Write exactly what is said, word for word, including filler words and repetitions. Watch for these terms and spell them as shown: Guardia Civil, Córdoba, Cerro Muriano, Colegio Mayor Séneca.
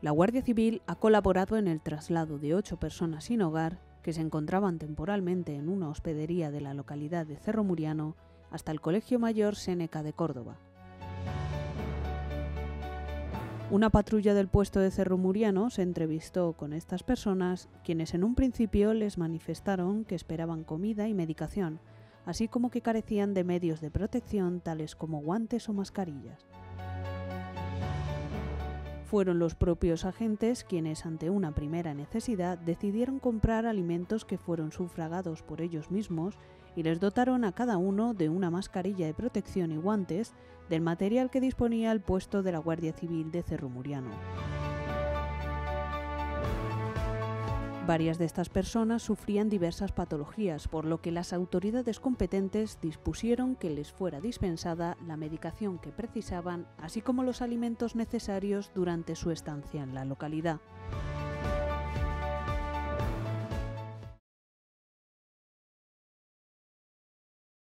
la Guardia Civil ha colaborado en el traslado de ocho personas sin hogar que se encontraban temporalmente en una hospedería de la localidad de Cerro Muriano hasta el Colegio Mayor Séneca de Córdoba. Una patrulla del puesto de Cerro Muriano se entrevistó con estas personas, quienes en un principio les manifestaron que esperaban comida y medicación, así como que carecían de medios de protección tales como guantes o mascarillas. Fueron los propios agentes quienes, ante una primera necesidad, decidieron comprar alimentos que fueron sufragados por ellos mismos y les dotaron a cada uno de una mascarilla de protección y guantes del material que disponía el puesto de la Guardia Civil de Cerro Muriano. Varias de estas personas sufrían diversas patologías, por lo que las autoridades competentes dispusieron que les fuera dispensada la medicación que precisaban, así como los alimentos necesarios durante su estancia en la localidad.